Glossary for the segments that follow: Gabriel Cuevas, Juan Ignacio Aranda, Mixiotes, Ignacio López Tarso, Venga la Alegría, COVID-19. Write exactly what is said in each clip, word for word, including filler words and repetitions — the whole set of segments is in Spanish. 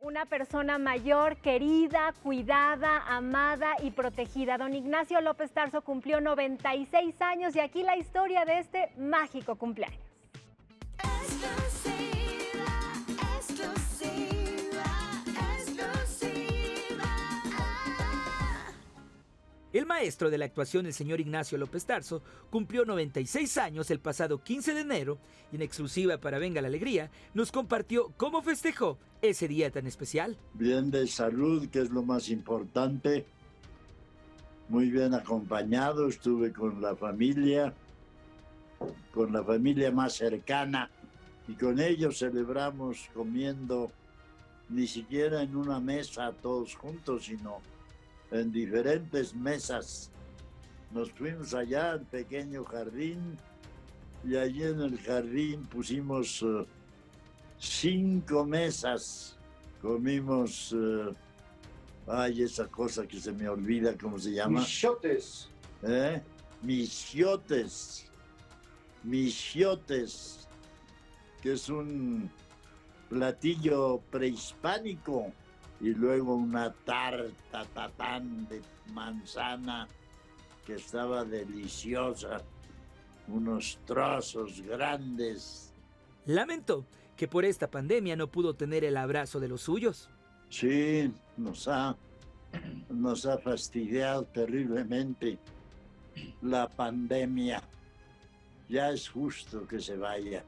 Una persona mayor, querida, cuidada, amada y protegida. Don Ignacio López Tarso cumplió noventa y seis años y aquí la historia de este mágico cumpleaños. Exclusiva, exclusiva, exclusiva. Ah. El maestro de la actuación, el señor Ignacio López Tarso, cumplió noventa y seis años el pasado quince de enero y en exclusiva para Venga la Alegría nos compartió cómo festejó ese día tan especial. Bien de salud, que es lo más importante. Muy bien acompañado, estuve con la familia, con la familia más cercana, y con ellos celebramos comiendo, ni siquiera en una mesa todos juntos, sino en diferentes mesas. Nos fuimos allá al pequeño jardín y allí en el jardín pusimos Uh, cinco mesas, comimos, eh, ay, esa cosa que se me olvida, ¿cómo se llama? Mixiotes. ¿Eh? Mixiotes, mixiotes, que es un platillo prehispánico, y luego una tarta tatán de manzana que estaba deliciosa, unos trozos grandes. Lamentó que por esta pandemia no pudo tener el abrazo de los suyos. Sí, nos ha, nos ha fastidiado terriblemente la pandemia. Ya es justo que se vaya.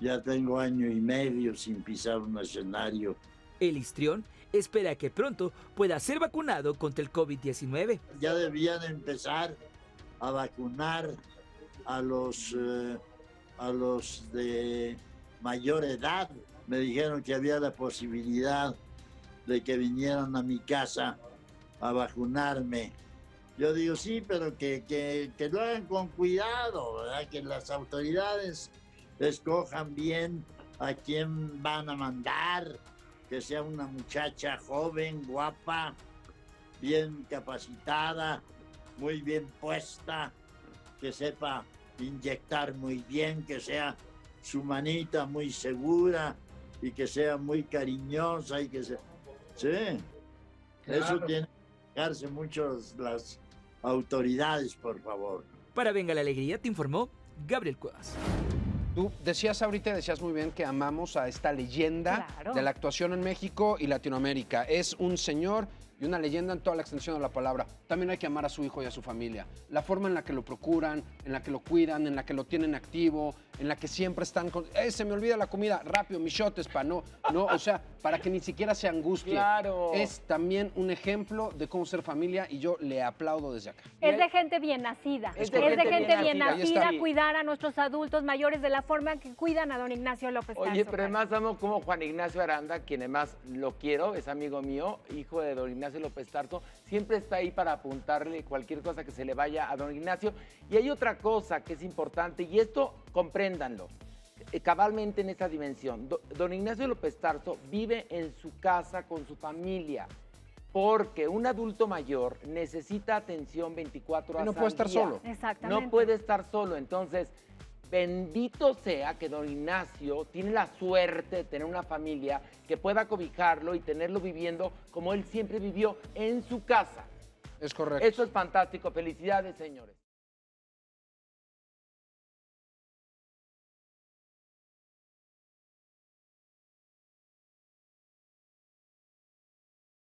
Ya tengo año y medio sin pisar un escenario. El histrión espera que pronto pueda ser vacunado contra el COVID diecinueve. Ya debían empezar a vacunar a los, eh, a los de mayor edad. Me dijeron que había la posibilidad de que vinieran a mi casa a vacunarme. Yo digo sí, pero que, que, que lo hagan con cuidado, ¿verdad? Que las autoridades escojan bien a quién van a mandar, que sea una muchacha joven, guapa, bien capacitada, muy bien puesta, que sepa inyectar muy bien, que sea su manita muy segura y que sea muy cariñosa y que se... Sí, claro. Eso tiene que fijarse mucho las autoridades, por favor. Para Venga la Alegría te informó Gabriel Cuevas. Tú decías ahorita, decías muy bien que amamos a esta leyenda, claro, de la actuación en México y Latinoamérica. Es un señor y una leyenda en toda la extensión de la palabra. También hay que amar a su hijo y a su familia. La forma en la que lo procuran, en la que lo cuidan, en la que lo tienen activo, en la que siempre están con... ¡Eh, se me olvida la comida! Rápido, michotes, pa, no, no, o sea, para que ni siquiera se angustie. ¡Claro! Es también un ejemplo de cómo ser familia y yo le aplaudo desde acá. Es de gente bien nacida. Es de, es gente, de gente bien, bien nacida, cuidar a nuestros adultos mayores de la forma que cuidan a don Ignacio López Tarso. Oye, pero además amo como Juan Ignacio Aranda, quien además lo quiero, es amigo mío, hijo de don Ignacio López Tarso, siempre está ahí para apuntarle cualquier cosa que se le vaya a don Ignacio. Y hay otra cosa que es importante, y esto compréndanlo cabalmente en esta dimensión. Don Ignacio López Tarso vive en su casa con su familia, porque un adulto mayor necesita atención veinticuatro horas al día. No puede estar solo. Exactamente. No puede estar solo. Entonces, bendito sea que don Ignacio tiene la suerte de tener una familia que pueda cobijarlo y tenerlo viviendo como él siempre vivió, en su casa. Es correcto. Eso es fantástico. Felicidades, señores.